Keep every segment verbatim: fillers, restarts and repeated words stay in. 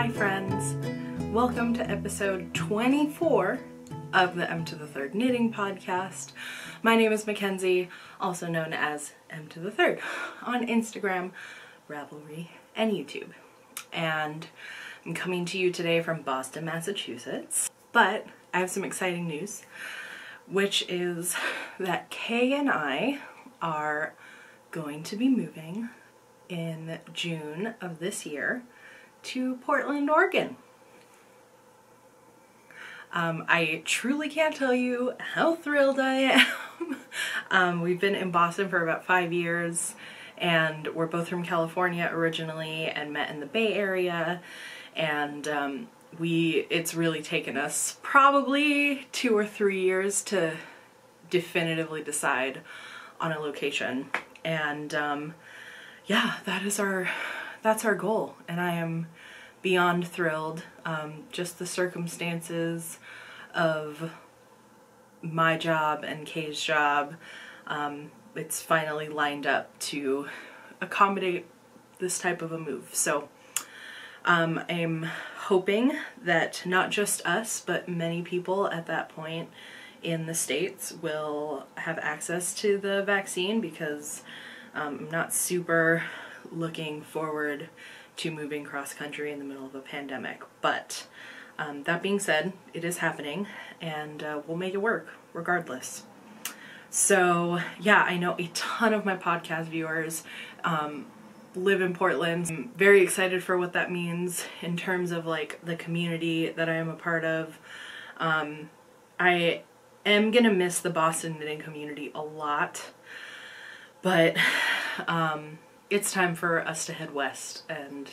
Hi friends, welcome to episode twenty-four of the M to the Third Knitting Podcast. My name is Mackenzie, also known as M to the Third, on Instagram, Ravelry, and YouTube. And I'm coming to you today from Boston, Massachusetts, but I have some exciting news, which is that Kay and I are going to be moving in June of this year to Portland, Oregon. Um, I truly can't tell you how thrilled I am. um, we've been in Boston for about five years and we're both from California originally and met in the Bay Area, and um, we it's really taken us probably two or three years to definitively decide on a location. And um, yeah, that is our that's our goal, and I am beyond thrilled. Um, just the circumstances of my job and Kay's job, um, it's finally lined up to accommodate this type of a move. So um, I'm hoping that not just us, but many people at that point in the States will have access to the vaccine, because um, I'm not super looking forward to moving cross-country in the middle of a pandemic. But um, that being said, it is happening, and uh, we'll make it work regardless. So yeah, I know a ton of my podcast viewers um, live in Portland. I'm very excited for what that means in terms of like the community that I am a part of. Um, I am gonna miss the Boston knitting community a lot, but um, it's time for us to head west, and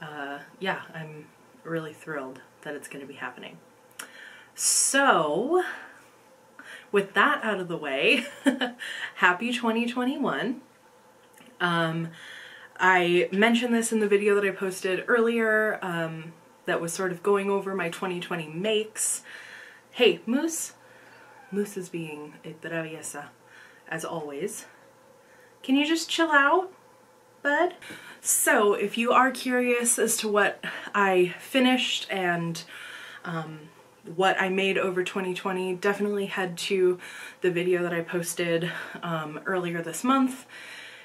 uh, yeah, I'm really thrilled that it's going to be happening. So with that out of the way, happy twenty twenty-one. Um, I mentioned this in the video that I posted earlier um, that was sort of going over my twenty twenty makes. Hey, Moose. Moose is being a traviesa, as always. Can you just chill out, bud? So if you are curious as to what I finished and um, what I made over twenty twenty, definitely head to the video that I posted um, earlier this month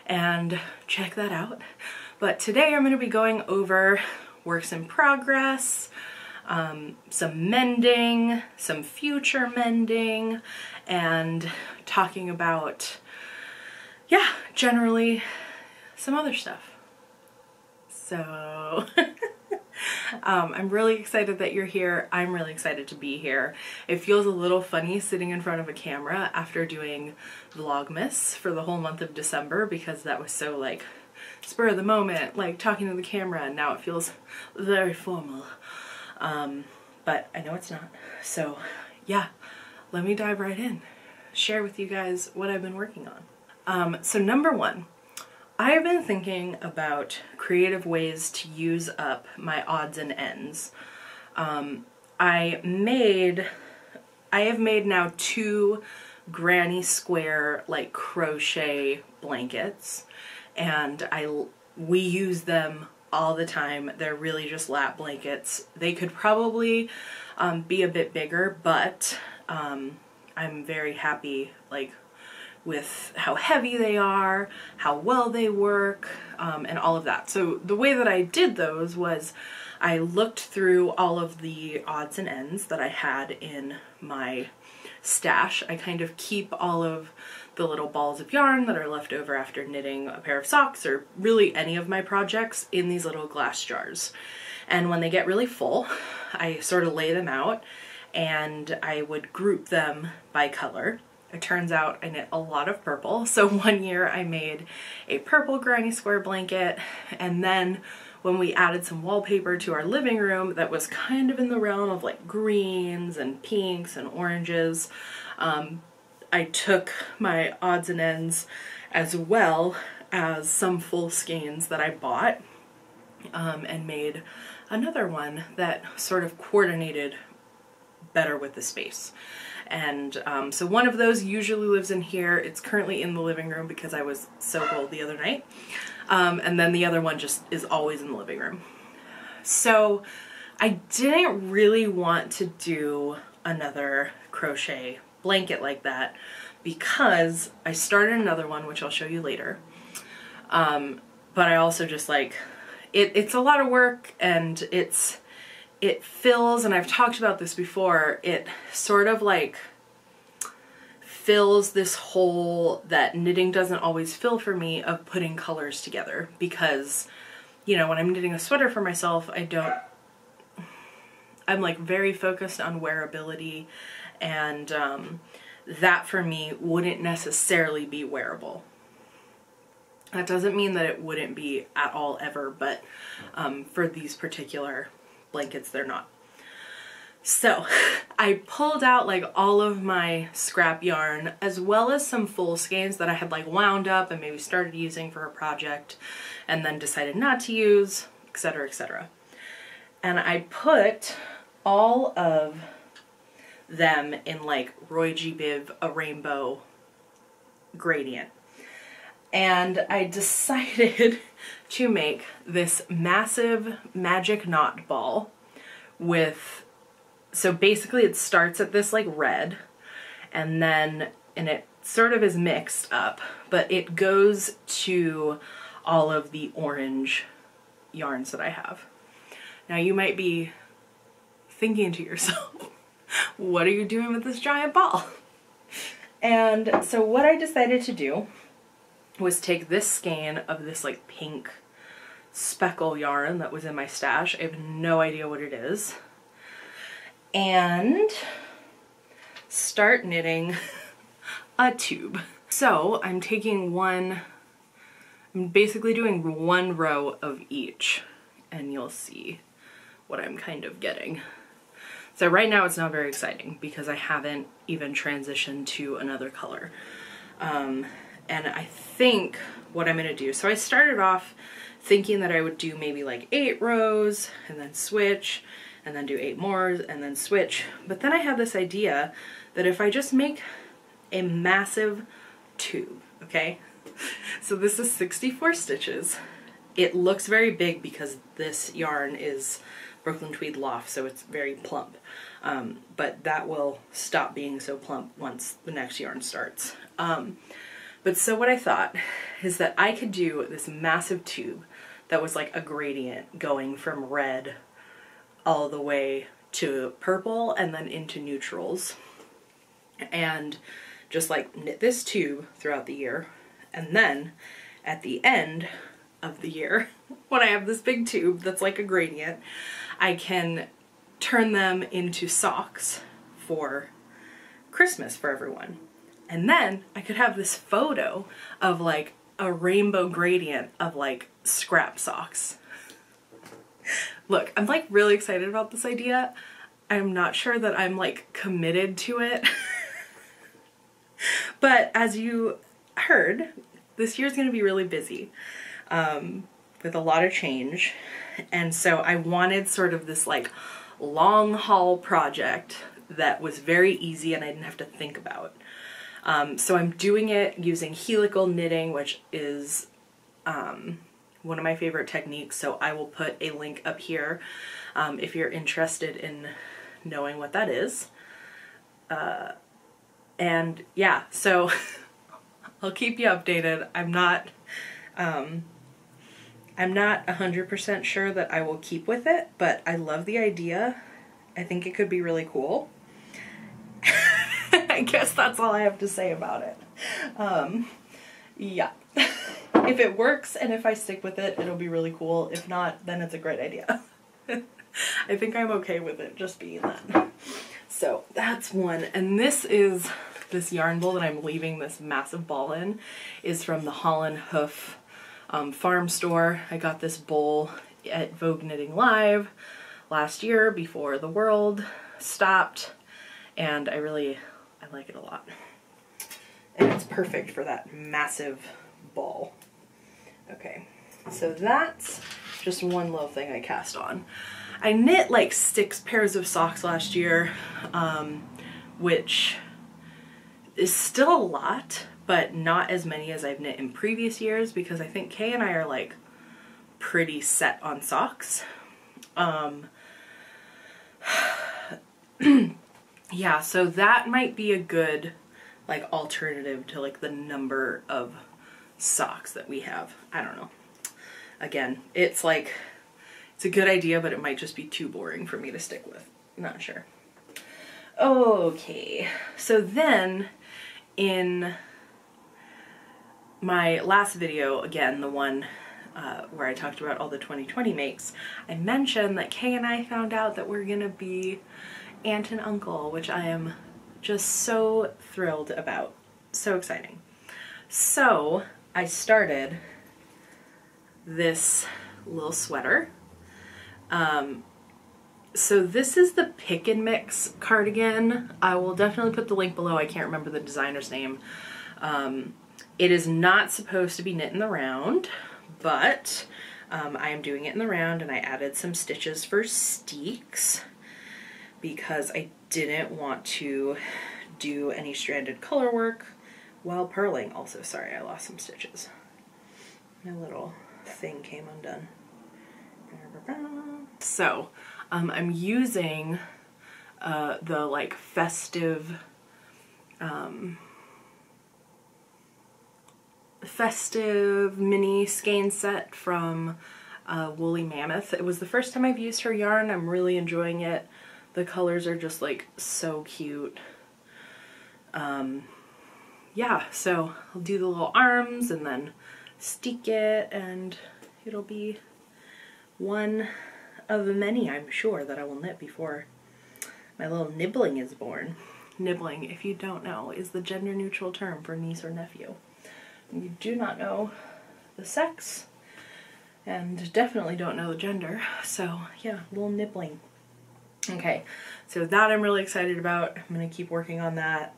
and check that out. But today I'm going to be going over works in progress, um, some mending, some future mending, and talking about, yeah, generally some other stuff. So um, I'm really excited that you're here. I'm really excited to be here. It feels a little funny sitting in front of a camera after doing Vlogmas for the whole month of December, because that was so like spur of the moment, like talking to the camera, and now it feels very formal. Um, but I know it's not. So yeah, let me dive right in. Share with you guys what I've been working on. Um, so number one, I have been thinking about creative ways to use up my odds and ends. Um, I made, I have made now two granny square like crochet blankets, and I, we use them all the time. They're really just lap blankets. They could probably um, be a bit bigger, but um, I'm very happy like with how heavy they are, how well they work, um, and all of that. So the way that I did those was I looked through all of the odds and ends that I had in my stash. I kind of keep all of the little balls of yarn that are left over after knitting a pair of socks or really any of my projects in these little glass jars. And when they get really full, I sort of lay them out, and I would group them by color. It turns out I knit a lot of purple, so one year I made a purple granny square blanket, and then when we added some wallpaper to our living room that was kind of in the realm of like greens and pinks and oranges, um, I took my odds and ends as well as some full skeins that I bought um, and made another one that sort of coordinated better with the space. And um, so one of those usually lives in here. It's currently in the living room because I was so cold the other night. Um, and then the other one just is always in the living room. So I didn't really want to do another crochet blanket like that because I started another one, which I'll show you later. Um, but I also just like, it, it's a lot of work, and it's, it fills, and I've talked about this before, it sort of like fills this hole that knitting doesn't always fill for me of putting colors together, because, you know, when I'm knitting a sweater for myself, I don't, I'm like very focused on wearability, and um, that for me wouldn't necessarily be wearable. That doesn't mean that it wouldn't be at all ever, but um, for these particular blankets, they're not. So I pulled out like all of my scrap yarn, as well as some full skeins that I had like wound up and maybe started using for a project and then decided not to use, et cetera, et cetera. And I put all of them in like Roy G Biv, a rainbow gradient. And I decided to make this massive magic knot ball with, so basically it starts at this like red, and then, and it sort of is mixed up, but it goes to all of the orange yarns that I have. Now you might be thinking to yourself, what are you doing with this giant ball? And so what I decided to do was take this skein of this like pink speckle yarn that was in my stash. I have no idea what it is. And start knitting a tube. So I'm taking one, I'm basically doing one row of each, and you'll see what I'm kind of getting. So right now it's not very exciting because I haven't even transitioned to another color. Um, and I think what I'm gonna do, so I started off thinking that I would do maybe like eight rows and then switch, and then do eight more and then switch. But then I had this idea that if I just make a massive tube, okay? So this is sixty-four stitches. It looks very big because this yarn is Brooklyn Tweed Loft, so it's very plump. Um, but that will stop being so plump once the next yarn starts. Um, but so what I thought is that I could do this massive tube that was like a gradient going from red all the way to purple and then into neutrals, and just like knit this tube throughout the year, and then at the end of the year, when I have this big tube that's like a gradient, I can turn them into socks for Christmas for everyone. And then I could have this photo of like a rainbow gradient of like scrap socks. Look, I'm like really excited about this idea. I'm not sure that I'm like committed to it. But as you heard, this year's gonna be really busy um, with a lot of change. And so I wanted sort of this like long haul project that was very easy and I didn't have to think about. Um, so I'm doing it using helical knitting, which is, um, one of my favorite techniques, so I will put a link up here um, if you're interested in knowing what that is. Uh, and yeah, so I'll keep you updated. I'm not, um, I'm not one hundred percent sure that I will keep with it, but I love the idea. I think it could be really cool. I guess that's all I have to say about it. Um, yeah. If it works and if I stick with it, it'll be really cool. If not, then it's a great idea. I think I'm okay with it just being that. So that's one. And this is, this yarn bowl that I'm leaving this massive ball in is from the Holland Hoof um, farm store. I got this bowl at Vogue Knitting Live last year before the world stopped. And I really, I like it a lot. And it's perfect for that massive ball. Okay, so that's just one little thing I cast on. I knit like six pairs of socks last year, um, which is still a lot, but not as many as I've knit in previous years because I think Kay and I are like pretty set on socks. Um, yeah, so that might be a good like alternative to like the number of socks that we have. I don't know. Again, it's like, it's a good idea, but it might just be too boring for me to stick with. Not sure. Okay, so then in my last video, again, the one uh, where I talked about all the twenty twenty makes, I mentioned that Kay and I found out that we're gonna be aunt and uncle, which I am just so thrilled about. So exciting. So I started this little sweater. Um, so this is the Pick and Mix cardigan. I will definitely put the link below. I can't remember the designer's name. Um, it is not supposed to be knit in the round, but um, I am doing it in the round, and I added some stitches for steeks because I didn't want to do any stranded color work while purling. Also, sorry, I lost some stitches. My little thing came undone. So um, I'm using uh, the like festive um, festive mini skein set from uh, Woolly Mammoth. It was the first time I've used her yarn. I'm really enjoying it. The colors are just like so cute. Um, yeah, so I'll do the little arms and then steek it, and it'll be one of many, I'm sure, that I will knit before my little nibbling is born. Nibbling, if you don't know, is the gender neutral term for niece or nephew. You do not know the sex and definitely don't know the gender, so yeah, little nibbling. Okay, so that I'm really excited about. I'm gonna keep working on that.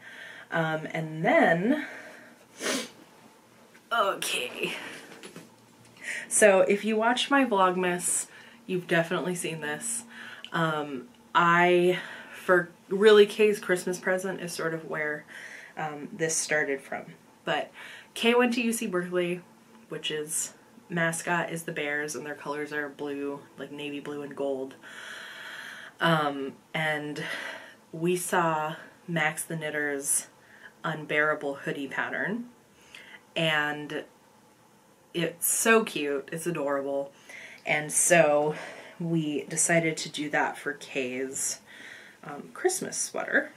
Um, and then, okay. So if you watched my Vlogmas, you've definitely seen this. Um, I, for really Kay's Christmas present is sort of where um, this started from. But Kay went to U C Berkeley, which is, mascot is the Bears, and their colors are blue, like navy blue and gold. Um, and we saw Max the Knitters' Unbearable hoodie pattern, and it's so cute, it's adorable, and so we decided to do that for Kay's um, Christmas sweater.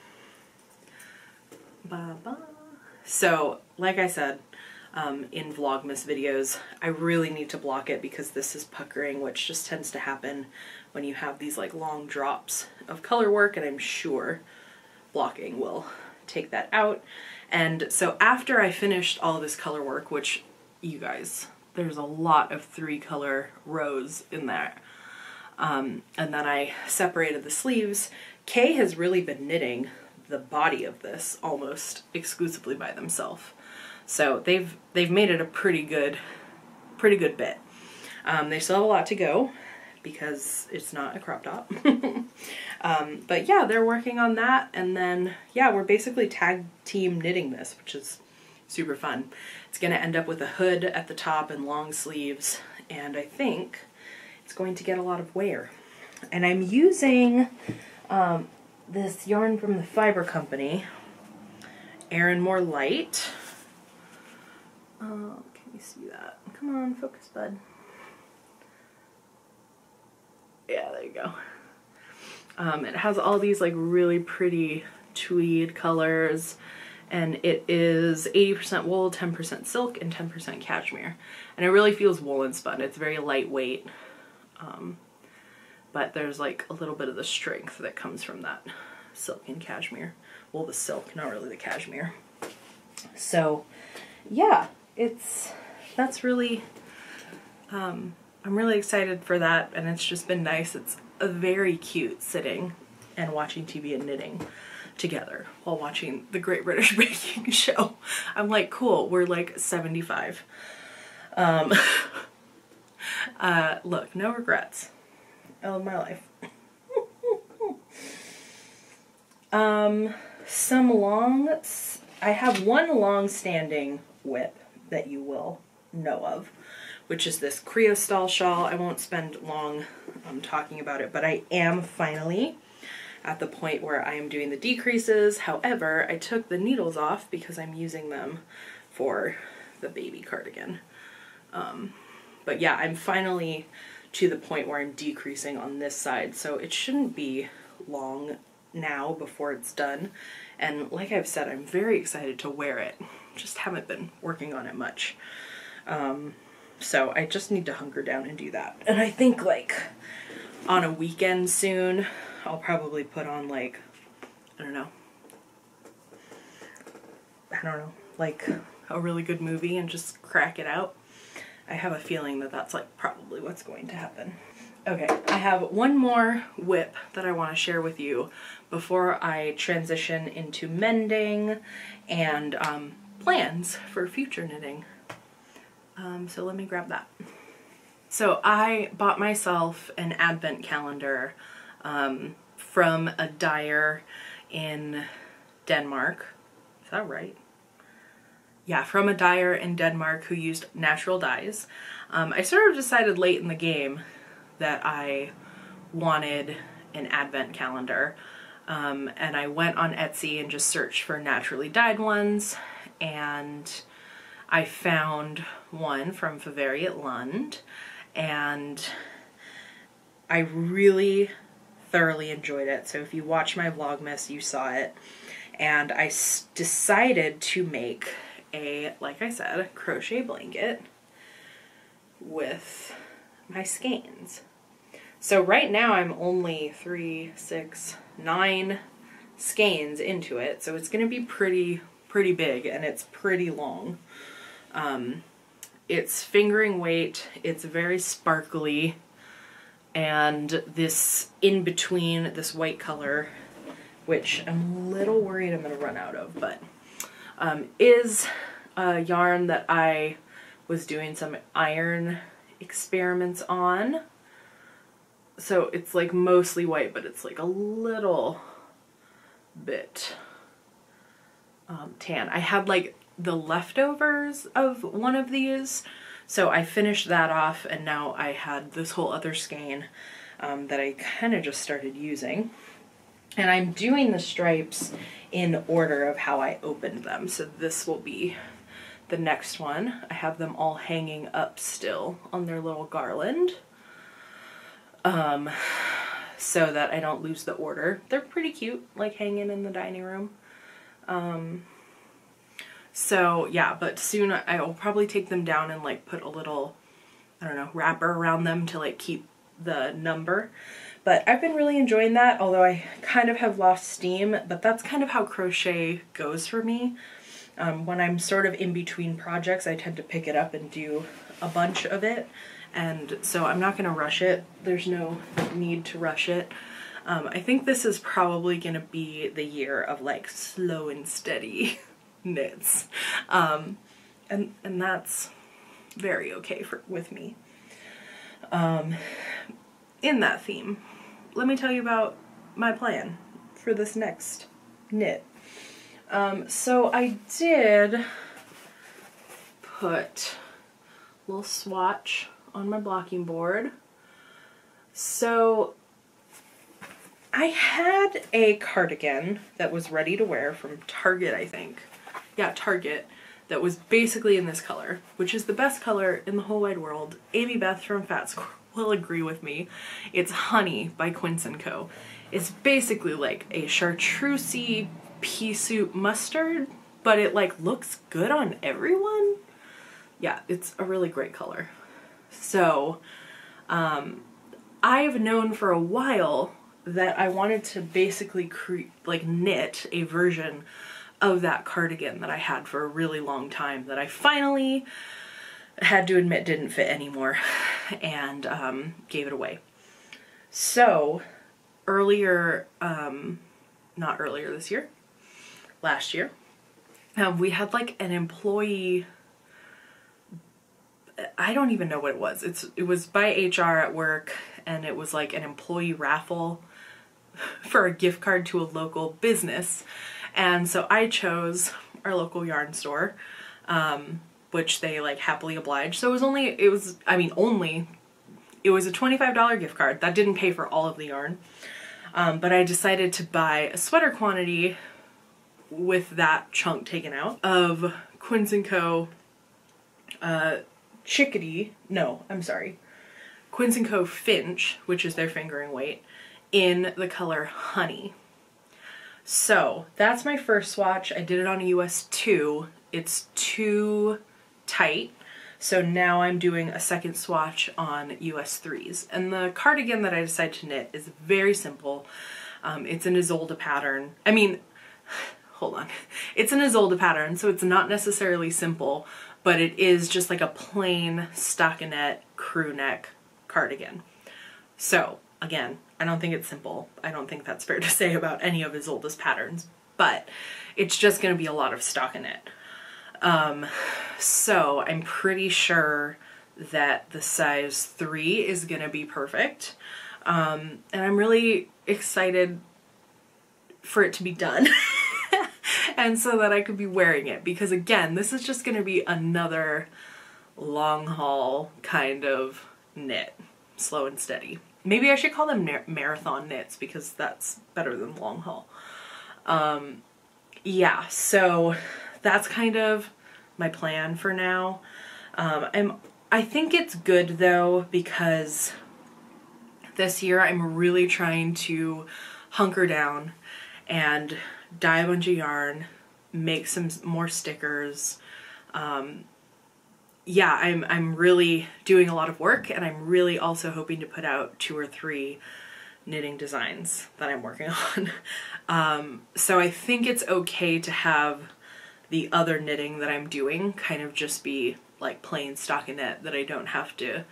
Ba-ba. So, like I said, um, in Vlogmas videos, I really need to block it because this is puckering, which just tends to happen when you have these like long drops of color work, and I'm sure blocking will take that out. And so after I finished all this color work, which you guys, there's a lot of three color rows in there. Um, and then I separated the sleeves. Kay has really been knitting the body of this almost exclusively by themselves. So they've they've made it a pretty good, pretty good bit. Um, they still have a lot to go because it's not a crop top. um, but yeah, they're working on that, and then yeah, we're basically tag team knitting this, which is super fun. It's gonna end up with a hood at the top and long sleeves, and I think it's going to get a lot of wear. And I'm using um, this yarn from the Fiber Company, Erin More Light. Oh, can you see that? Come on, focus, bud. Yeah, there you go. Um, it has all these like really pretty tweed colors, and it is eighty percent wool, ten percent silk, and ten percent cashmere. And it really feels woolen spun. It's very lightweight, um, but there's like a little bit of the strength that comes from that silk and cashmere. Well, the silk, not really the cashmere. So yeah, it's, that's really, um, I'm really excited for that, and it's just been nice. It's a very cute sitting and watching T V and knitting together while watching The Great British Baking Show. I'm like, cool, we're like seventy-five. Um, uh, look, no regrets. I love my life. um, some long, I have one long-standing whip that you will know of, which is this Criostal shawl. I won't spend long um, talking about it, but I am finally at the point where I am doing the decreases. However, I took the needles off because I'm using them for the baby cardigan. Um, but yeah, I'm finally to the point where I'm decreasing on this side, so it shouldn't be long now before it's done. And like I've said, I'm very excited to wear it. Just haven't been working on it much. Um, so I just need to hunker down and do that. And I think like on a weekend soon, I'll probably put on like, I don't know, I don't know, like a really good movie and just crack it out. I have a feeling that that's like probably what's going to happen. Okay, I have one more whip that I want to share with you before I transition into mending and um, plans for future knitting. Um, so let me grab that. So I bought myself an advent calendar um, from a dyer in Denmark. Is that right? Yeah, from a dyer in Denmark who used natural dyes. Um, I sort of decided late in the game that I wanted an advent calendar. Um, and I went on Etsy and just searched for naturally dyed ones, and I found one from Favariate Lund, and I really thoroughly enjoyed it. So if you watched my Vlogmas, you saw it. And I s decided to make a, like I said, crochet blanket with my skeins. So right now I'm only three, six, nine skeins into it, so it's gonna be pretty, pretty big, and it's pretty long. Um, it's fingering weight, it's very sparkly, and this in between, this white color, which I'm a little worried I'm gonna run out of, but um, is a yarn that I was doing some iron experiments on. So it's like mostly white, but it's like a little bit um, tan. I had like the leftovers of one of these, so I finished that off, and now I had this whole other skein um, that I kind of just started using. And I'm doing the stripes in order of how I opened them, so this will be the next one. I have them all hanging up still on their little garland, um, so that I don't lose the order. They're pretty cute, like hanging in the dining room. Um, so yeah, but soon I'll probably take them down and like put a little, I don't know, wrapper around them to like keep the number. But I've been really enjoying that, although I kind of have lost steam, but that's kind of how crochet goes for me. Um, when I'm sort of in between projects, I tend to pick it up and do a bunch of it, and so I'm not going to rush it. There's no need to rush it. Um, I think this is probably going to be the year of like slow and steady knits, um, and and that's very okay for with me. Um, in that theme, let me tell you about my plan for this next knit. Um, so I did put a little swatch on my blocking board. So I had a cardigan that was ready to wear from Target, I think. Yeah, Target, that was basically in this color, which is the best color in the whole wide world. Amy Beth from Fats will agree with me. It's Honey by Quince and Co. It's basically like a chartreusey pea soup mustard, but it like looks good on everyone. Yeah, it's a really great color. So um, I've known for a while that I wanted to basically create, like knit a version of that cardigan that I had for a really long time that I finally had to admit didn't fit anymore, and um, gave it away. So earlier, um, not earlier this year, last year, um, we had like an employee, I don't even know what it was. It's, it was by H R at work, and it was like an employee raffle for a gift card to a local business. And so I chose our local yarn store, um, which they like happily obliged. So it was only, it was, I mean, only it was a twenty-five dollar gift card. That didn't pay for all of the yarn, um, but I decided to buy a sweater quantity with that chunk taken out of Quince and Co. Uh, Chickadee, no, I'm sorry, Quince and Co. Finch, which is their fingering weight, in the color Honey. So that's my first swatch. I did it on a U S two. It's too tight, so now I'm doing a second swatch on U S threes. And the cardigan that I decided to knit is very simple. Um, it's an Azolda pattern. I mean, hold on. It's an Azolda pattern, so it's not necessarily simple, but it is just like a plain stockinette crew neck cardigan. So again, I don't think it's simple. I don't think that's fair to say about any of Azolda's patterns, but it's just gonna be a lot of stockinette. Um, so I'm pretty sure that the size three is gonna be perfect. Um, and I'm really excited for it to be done. And so that I could be wearing it, because again, this is just gonna be another long haul kind of knit, slow and steady. Maybe I should call them marathon knits, because that's better than long haul. Um, yeah, so that's kind of my plan for now. Um, I'm, I think it's good though, because this year I'm really trying to hunker down and dye a bunch of yarn, make some more stickers. Um, yeah, I'm, I'm really doing a lot of work, and I'm really also hoping to put out two or three knitting designs that I'm working on. Um, so I think it's okay to have the other knitting that I'm doing kind of just be like plain stockinette that I don't have to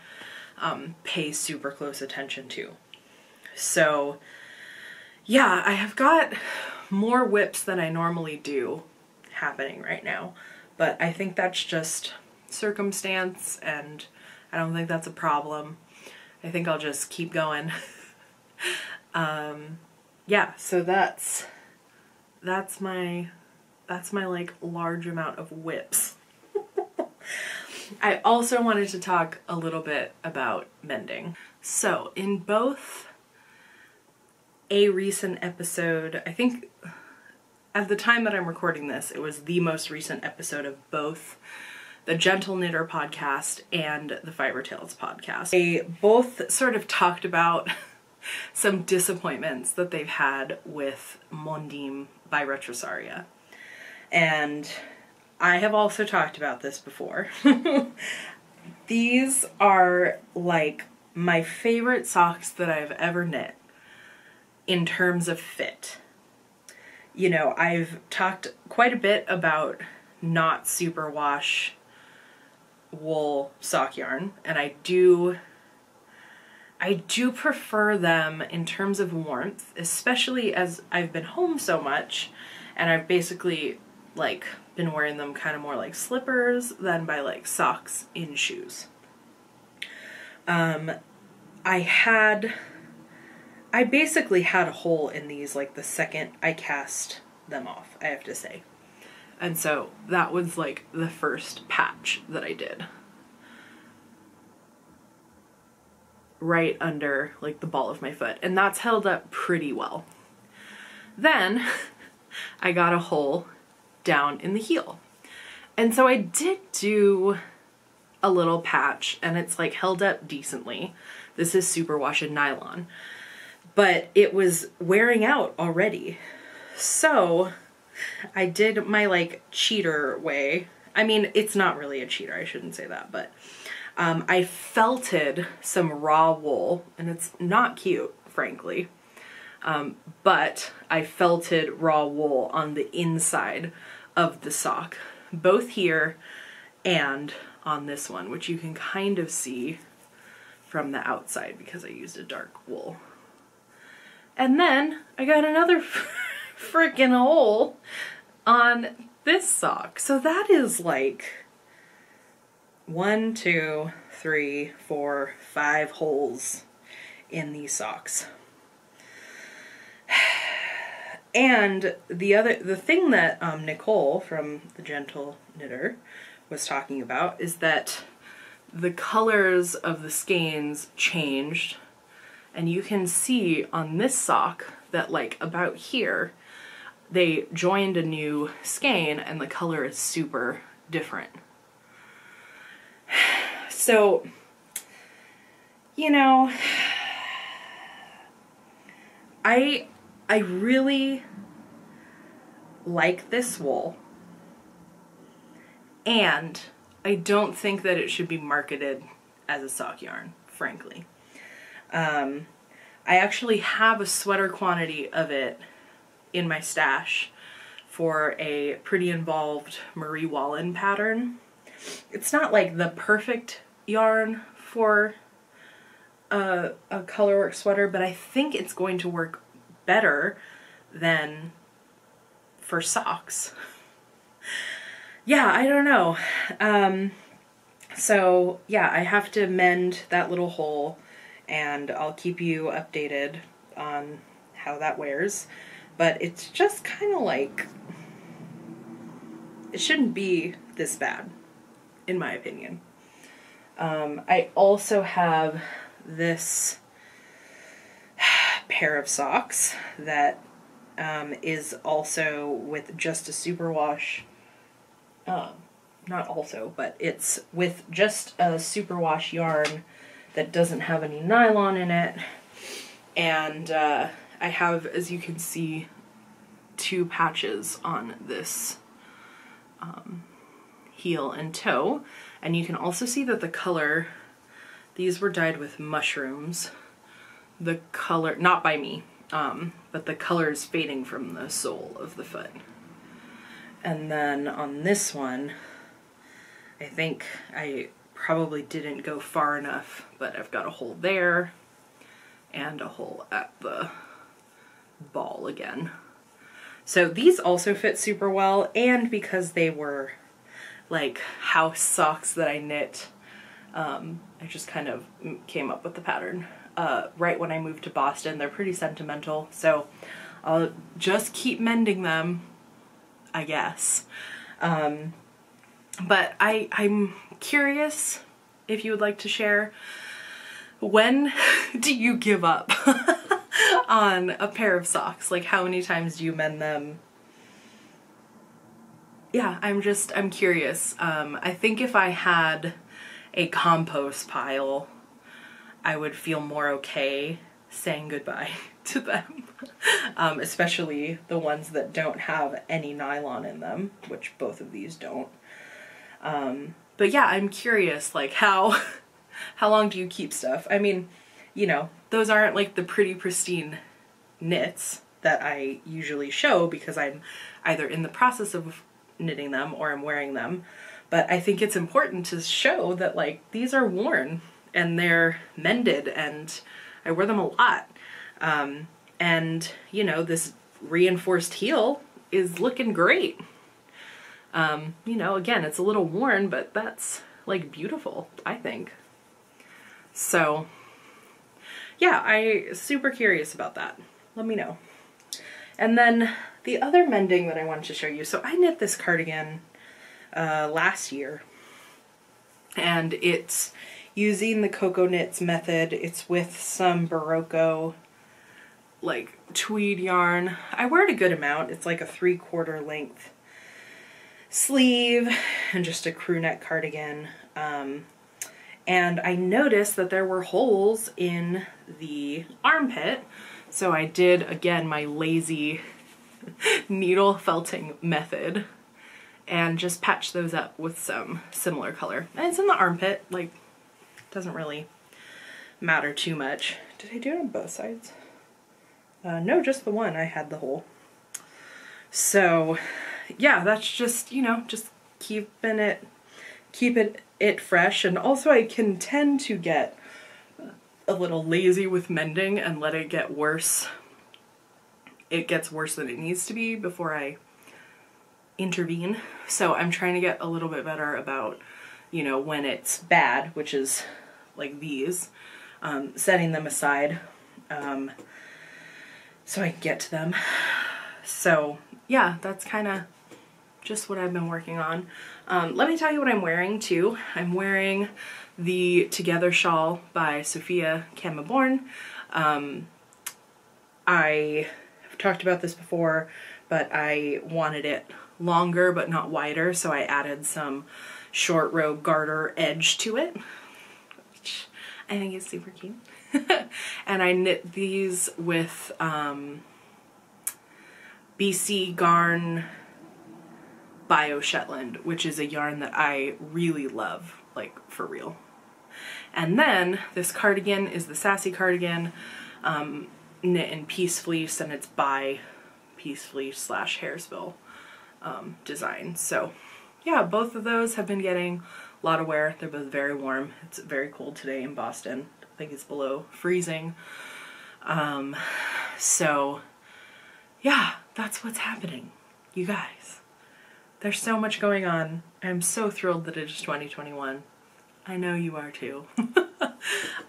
um, pay super close attention to. So yeah, I have got more whips than I normally do happening right now, but I think that's just circumstance, and I don't think that's a problem. I think I'll just keep going. um, yeah, so that's that's my that's my like large amount of whips. I also wanted to talk a little bit about mending. So in both a recent episode, I think at the time that I'm recording this, it was the most recent episode of both the Gentle Knitter podcast and the Fiber Tales podcast. They both sort of talked about some disappointments that they've had with Mondim by Retrosaria. And I have also talked about this before. These are like my favorite socks that I've ever knit. In terms of fit, you know, I've talked quite a bit about not superwash wool sock yarn, and I do, I do prefer them in terms of warmth, especially as I've been home so much, and I've basically like been wearing them kind of more like slippers than by like socks in shoes. Um, I had. I basically had a hole in these like the second I cast them off, I have to say. And so that was like the first patch that I did. Right under like the ball of my foot, and that's held up pretty well. Then I got a hole down in the heel. And so I did do a little patch, and it's like held up decently. This is superwash and nylon. But it was wearing out already. So I did my like cheater way. I mean, it's not really a cheater, I shouldn't say that, but um, I felted some raw wool, and it's not cute, frankly. Um, but I felted raw wool on the inside of the sock, both here and on this one, which you can kind of see from the outside because I used a dark wool. And then I got another freaking hole on this sock. So that is like one, two, three, four, five holes in these socks. And the other, the thing that um, Nicole from The Gentle Knitter was talking about is that the colors of the skeins changed, and you can see on this sock that like about here they joined a new skein and the color is super different. So, you know, I I really like this wool, and I don't think that it should be marketed as a sock yarn, frankly. Um, I actually have a sweater quantity of it in my stash for a pretty involved Marie Wallin pattern. It's not like the perfect yarn for a, a colorwork sweater, but I think it's going to work better than for socks. Yeah, I don't know. Um, so yeah, I have to mend that little hole, and I'll keep you updated on how that wears. But it's just kind of like, it shouldn't be this bad, in my opinion. Um, I also have this pair of socks that um, is also with just a superwash. Um, not also, but it's with just a superwash yarn that doesn't have any nylon in it. And uh, I have, as you can see, two patches on this um, heel and toe. And you can also see that the color, these were dyed with mushrooms. The color, not by me, um, but the color is fading from the sole of the foot. And then on this one, I think I probably didn't go far enough, but I've got a hole there and a hole at the ball again. So these also fit super well, and because they were like house socks that I knit, um, I just kind of came up with the pattern uh, right when I moved to Boston. They're pretty sentimental, so I'll just keep mending them, I guess. Um, but I, I'm curious if you would like to share, when do you give up on a pair of socks? Like, how many times do you mend them? Yeah, I'm just, I'm curious. Um, I think if I had a compost pile, I would feel more okay saying goodbye to them, um, especially the ones that don't have any nylon in them, which both of these don't. Um, but yeah, I'm curious, like, how how long do you keep stuff? I mean, you know, those aren't like the pretty pristine knits that I usually show because I'm either in the process of knitting them or I'm wearing them, but I think it's important to show that, like, these are worn and they're mended, and I wear them a lot. Um, and, you know, this reinforced heel is looking great. Um, you know, again, it's a little worn, but that's, like, beautiful, I think. So, yeah, I'm super curious about that. Let me know. And then the other mending that I wanted to show you, so I knit this cardigan uh, last year, and it's using the CocoKnits method. It's with some Barocco, like, tweed yarn. I wear it a good amount. It's like a three quarter length sleeve and just a crew neck cardigan. Um, and I noticed that there were holes in the armpit. So I did, again, my lazy needle felting method and just patched those up with some similar color. And it's in the armpit, like, doesn't really matter too much. Did I do it on both sides? Uh, no, just the one. I had the hole. So, yeah, that's just, you know, just keeping it, keeping it fresh. And also I can tend to get a little lazy with mending and let it get worse. It gets worse than it needs to be before I intervene. So I'm trying to get a little bit better about, you know, when it's bad, which is like these, um, setting them aside um, so I can get to them. So yeah, that's kind of just what I've been working on. Um, let me tell you what I'm wearing too. I'm wearing the Together Shawl by Sophia Camaborn. Um, I have talked about this before, but I wanted it longer but not wider, so I added some short row garter edge to it, which I think is super cute. And I knit these with um, B C Garn Bio Shetland, which is a yarn that I really love, like for real. And then this cardigan is the Sassy Cardigan, um, knit in Peace Fleece, and it's by Peace Fleece slash Harrisville um, design. So yeah, both of those have been getting a lot of wear. They're both very warm. It's very cold today in Boston. I think it's below freezing. Um, so yeah, that's what's happening, you guys. There's so much going on. I'm so thrilled that it is twenty twenty-one. I know you are too.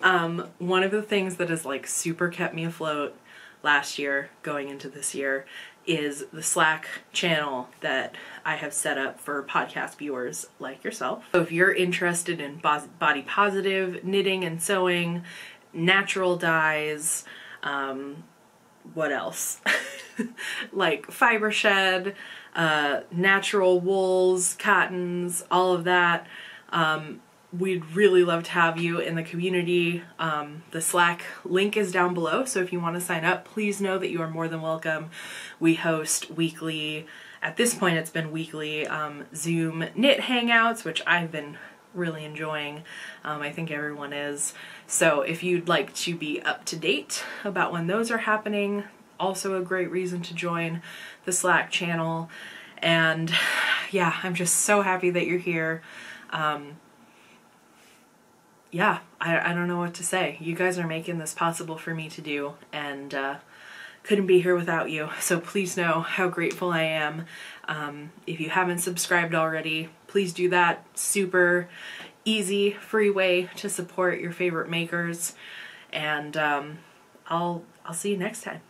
um, one of the things that has like super kept me afloat last year going into this year is the Slack channel that I have set up for podcast viewers like yourself. So if you're interested in body positive knitting and sewing, natural dyes, um, what else? Like fiber shed, uh, natural wools, cottons, all of that. Um, we'd really love to have you in the community. Um, the Slack link is down below, so if you want to sign up, please know that you are more than welcome. We host weekly, at this point it's been weekly, um, Zoom knit hangouts, which I've been really enjoying. Um, I think everyone is. So if you'd like to be up to date about when those are happening, also a great reason to join the Slack channel. And yeah, I'm just so happy that you're here. Um, yeah, I, I don't know what to say. You guys are making this possible for me to do, and uh, couldn't be here without you. So please know how grateful I am. Um, if you haven't subscribed already, please do that. Super easy, free way to support your favorite makers. And um, I'll, I'll see you next time.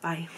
Bye.